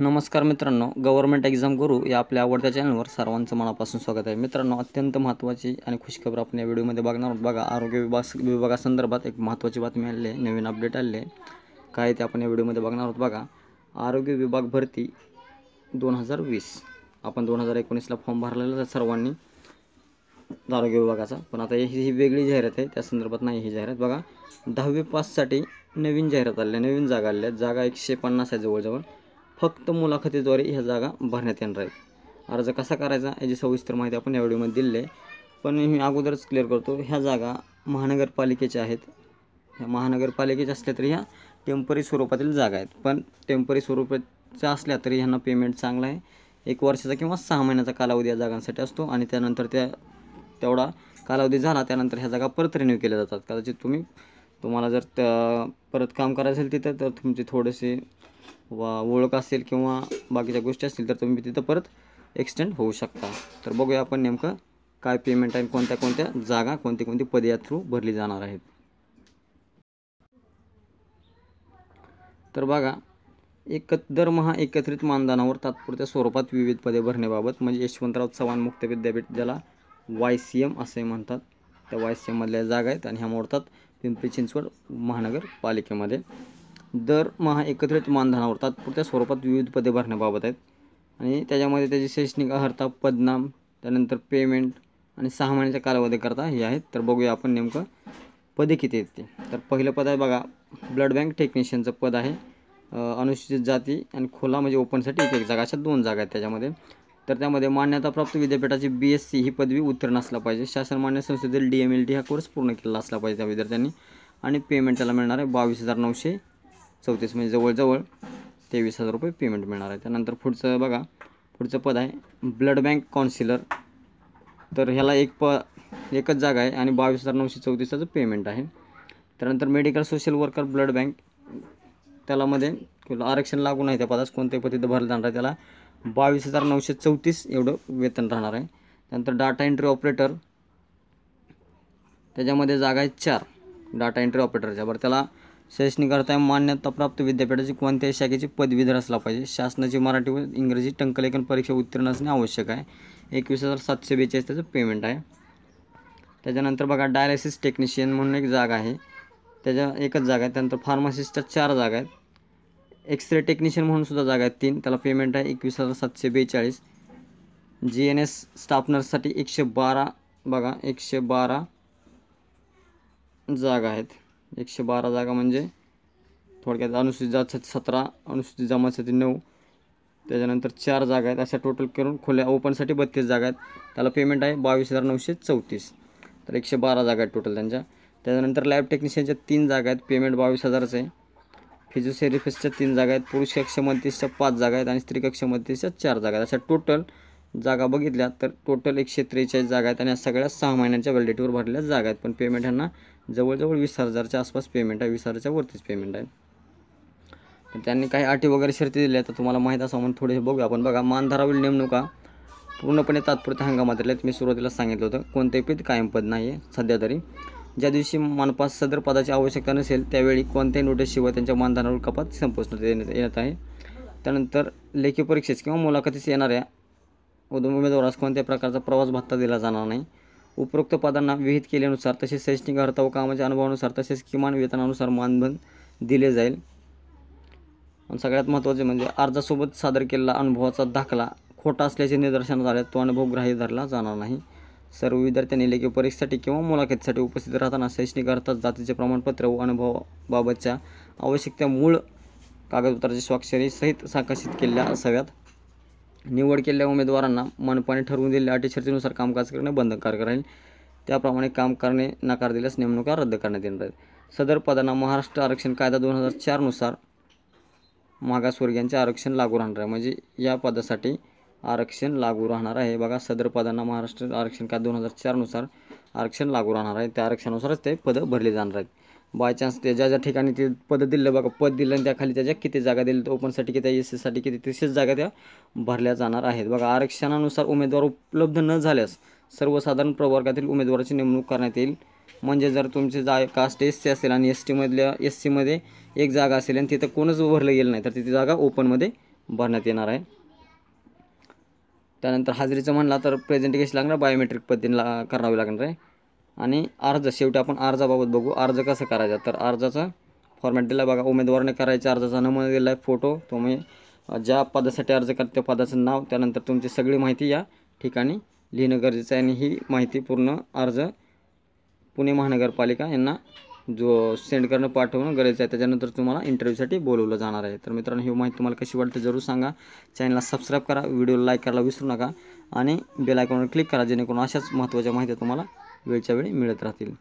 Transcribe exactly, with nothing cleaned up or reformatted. नमस्कार मित्रांनो, government exam गुरु या आपल्या आवडत्या चॅनलवर सर्वांचं मनापासून स्वागत आहे। मित्रांनो, अत्यंत महत्त्वाची आणि खुशखबर आपण या व्हिडिओमध्ये बघणार आहोत। बघा, आरोग्य विभाग विभागासंदर्भात एक महत्त्वाची बातमी आलेली आहे, नवीन अपडेट आलेले काय ते आपण या व्हिडिओमध्ये बघणार आहोत। बघा, आरोग्य विभाग भरती दोन हजार वीस, आपण दोन हजार एकोणीसला फॉर्म भरलेला आहे सर्वांनी आरोग्य विभागाचा, पण आता ही वेगळी जाहिरात आहे, त्या संदर्भात नाही ही जाहिरात। बघा, दहावी पाससाठी नवीन जाहिरात आलेली आहे, नवीन जागा आलेल्या, जागा एकशे पन्नास आहे जवळजवळ, फक्त मुलाखतीद्वारे ह्या जागा भरण्यात येणार आहेत। अर्ज कसा करायचा याची सविस्तर माहिती आपण या व्हिडिओमध्ये दिली आहे, पण मी अगोदरच क्लिअर करतो, ह्या जागा महानगरपालिकेच्या आहेत। ह्या महानगरपालिकेच्या असल्या तरी ह्या टेम्पररी स्वरूपातील जागा आहेत, पण टेम्पररी स्वरूपाच्या असल्या तरी ह्यांना पेमेंट चांगला आहे। एक वर्षाचा किंवा सहा महिन्याचा कालावधी या जागांसाठी असतो, आणि त्यानंतर त्या तेवढा कालावधी झाला त्यानंतर ह्या जागा परत रिन्यू केल्या जातात। कदाचित तुम्ही तुम्हाला जर परत काम करायचं असेल तिथं, तर तुमची थोडेसे वा ओळख असेल किंवा बाकीच्या गोष्टी असतील तर तुम्ही तिथं परत एक्सटेंड होऊ शकता। तर बघूया आपण नेमकं काय पेमेंट आणि कोणत्या कोणत्या जागा कोणती कोणती पदे या थ्रू भरली जाणार आहेत। तर बघा, एक दरमहा एकत्रित मानधनावर तात्पुरत्या स्वरूपात विविध पदे भरण्याबाबत म्हणजे यशवंतराव चव्हाण मुक्त विद्यापीठ, ज्याला वाय सी एम असे म्हणतात, त्या वाय सी एममधल्या जागा आहेत, आणि ह्या मोडतात पिंपरी चिंचवड महानगरपालिकेमध्ये। दर महा एकत्रित मानधनावर तात्पुरत्या स्वरूपात विविध पदे भरण्याबाबत आहेत, आणि त्याच्यामध्ये त्याची शैक्षणिक अर्हता, पदनाम, त्यानंतर पेमेंट आणि सहा महिन्याच्या कालावधीकरता हे आहेत। तर बघूया आपण नेमकं पदे किती आहेत ते। तर पहिलं पद आहे बघा, ब्लड बँक टेक्निशियनचं पद आहे, अनुसूचित जाती आणि खोला म्हणजे ओपनसाठी एक एक जागा अशा दोन जागा आहेत त्याच्यामध्ये। तर त्यामध्ये मान्यताप्राप्त विद्यापीठाची बी एस सी ही पदवी उत्तीर्ण असला पाहिजे, शासन मान्य संस्थेतील डी एम एल टी हा कोर्स पूर्ण केलेला असला पाहिजे त्या विद्यार्थ्यांनी, आणि पेमेंट त्याला मिळणार आहे बावीस हजार नऊशे चौतीस म्हणजे जवळजवळ तेवीस हजार रुपये पेमेंट मिळणार आहे। त्यानंतर पुढचं बघा, पुढचं पद आहे ब्लड बँक काउन्सिलर, तर ह्याला एक प एकच जागा आहे आणि बावीस हजार नऊशे चौतीसचं पेमेंट आहे। त्यानंतर medical social worker blood bank, त्यालामध्ये किंवा आरक्षण लागू नाही त्या पदास, कोणत्याही पद्धतीत भरलं जाणार आहे, त्याला बावीस हजार नऊशे चौतीस एवढं वेतन राहणार आहे। त्यानंतर डाटा एंट्री ऑपरेटर, त्याच्यामध्ये जागा आहे चार डाटा एंट्री ऑपरेटरच्या, बरं त्याला शैक्षणिक अर्हता मान्यताप्राप्त विद्यापीठाची कोणत्याही शाखेची पदवीधर असला पाहिजे, शासनाची मराठी व इंग्रजी टंकलेखन परीक्षा उत्तीर्ण असणे आवश्यक आहे। एकवीस हजार सातशे बेचाळीस त्याचं पेमेंट आहे। त्याच्यानंतर बघा, डायलिसिस टेक्निशियन म्हणून एक जागा आहे, त्याच्या एकच जागा आहे। त्यानंतर फार्मासिस्टच्या चार जागा आहेत, एक्सरे टेक्निशियन म्हणून सुद्धा जागा आहेत तीन, त्याला पेमेंट आहे एकवीस हजार सातशे बेचाळीस। जी एन एस स्टाफ नर्ससाठी एकशे बारा बघा एकशे बारा जागा आहेत, एकशे बारा जागा म्हणजे थोडक्यात अनुसूचित जातीसाठी सतरा, अनुसूचित जमातीसाठी नऊ, त्याच्यानंतर चार जागा आहेत अशा टोटल करून खुल्या ओपनसाठी बत्तीस जागा आहेत, त्याला पेमेंट आहे बावीस हजार नऊशे चौतीस, तर एकशे बारा जागा आहेत टोटल त्यांच्या। त्याच्यानंतर लॅब टेक्निशियनच्या तीन जागा आहेत, पेमेंट बावीस हजारचं आहे। फिजिओथेरपिस्टच्या तीन जागा आहेत, पुरुष कक्षामध्येच्या पाच जागा आहेत आणि स्त्री कक्षामध्येच्या चार जागा आहेत, अशा टोटल जागा बघितल्या तर टोटल एकशे त्रेचाळीस जागा आहेत, आणि या सगळ्या सहा महिन्यांच्या व्हॅलिडिटीवर भरलेल्या जागा आहेत, पण पेमेंट ह्यांना जवळजवळ वीस हजारच्या आसपास पेमेंट आहे, वीस हजारच्या वरतीच पेमेंट आहे। तर त्यांनी काही अटी वगैरे शर्ती दिल्या तर तुम्हाला माहीत असावं म्हणून थोडे बघूया आपण। बघा, मानधनावरील नेमणुका पूर्णपणे तात्पुरत्या हंगामातील आहेत, मी सुरुवातीला सांगितलं होतं, कोणतेही पद कायम पद नाही आहे सध्या तरी। ज्या दिवशी मानपास सदर पदाची आवश्यकता नसेल त्यावेळी कोणत्याही नोटीसशिवाय त्यांच्या मानधनावरील कपात संपवण्यात येत आहे। त्यानंतर लेखी परीक्षेस किंवा मुलाखतीस येणाऱ्या उमेदवारास कोणत्याही प्रकारचा प्रवास भत्ता दिला जाणार नाही। उपरोक्त पदांना विहित केल्यानुसार तसेच शैक्षणिक अर्हता व कामाच्या अनुभवानुसार तसेच किमान वेतनानुसार मानधन दिले जाईल। सगळ्यात महत्त्वाचे म्हणजे अर्जासोबत सादर केलेला अनुभवाचा दाखला खोटा असल्याचे निदर्शनास आले तो अनुभव ग्राह्य धरला जाणार नाही। सर्व विद्यार्थ्यांनी लेखी परीक्षेसाठी किंवा मुलाखतीसाठी उपस्थित राहताना शैक्षणिक अर्थात जातीचे प्रमाणपत्र व अनुभवाबाबतच्या आवश्यक त्या मूळ कागदपत्राची स्वाक्षरी सहित साकाशित केलेल्या असाव्यात। निवड केलेल्या उमेदवारांना मनपाने ठरवून दिलेल्या अटीशर्तीनुसार कामकाज करणे बंधनकारक राहील, त्याप्रमाणे काम करणे नकार दिल्यास नेमणुका रद्द करण्यात येणार आहेत। सदर पदांना महाराष्ट्र आरक्षण कायदा दोन हजार चारनुसार मागासवर्गीयांचे आरक्षण लागू राहणार आहे, म्हणजे या पदासाठी आरक्षण लागू राहणार आहे। बघा, सदर पदांना महाराष्ट्र आरक्षण कायदा दोन हजार चारनुसार आरक्षण लागू राहणार आहे, त्या आरक्षणानुसारच ते पदं भरली जाणार आहेत। बाय चान्स ते ज्या ज्या ठिकाणी ते पदं दिलं बघा, पद दिलं आणि त्याखाली त्याच्या किती जागा दिल्या, ओपनसाठी किती, एस सीसाठी किती, तसेच जागा त्या भरल्या जाणार आहेत। बघा, आरक्षणानुसार उमेदवार उपलब्ध न झाल्यास सर्वसाधारण प्रवर्गातील उमेदवाराची नेमणूक करण्यात येईल, म्हणजे जर तुमची जा कास्ट एस सी असेल आणि एस टीमधल्या एस सीमध्ये एक जागा असेल आणि तिथं कोणच भरलं गेलं नाही तर तिथे जागा ओपनमध्ये भरण्यात येणार आहे। त्यानंतर हाजरीचं म्हणला तर प्रेझेंट केस लागणार, बायोमेट्रिक पद्धतीने करावी लागणार आहे। आणि अर्ज शेवटी आपण अर्जाबाबत बघू, अर्ज कसा करायचा। तर अर्जाचा फॉर्मॅट दिला बघा, उमेदवाराने करायचा अर्जाचा नमुना दिला आहे, फोटो, तुम्ही ज्या पदासाठी अर्ज करते पदाचं नाव, त्यानंतर तुमची सगळी माहिती या ठिकाणी लिहिणं गरजेचं आहे। आणि ही माहिती पूर्ण अर्ज पुणे महानगरपालिका यांना जो सेंड करणं पाठवणं गरजेचं आहे। त्याच्यानंतर तुम्हाला इंटरव्ह्यूसाठी बोलवलं जाणार आहे। तर मित्रांनो, ही माहिती तुम्हाला कशी वाटते जरूर सांगा, चॅनलला सबस्क्राईब करा, व्हिडिओला लाईक करायला विसरू नका आणि बेल आयकॉनवर क्लिक करा, जेणेकरून अशाच महत्त्वाच्या माहिती तुम्हाला वेळच्या वेळी मिळत राहतील।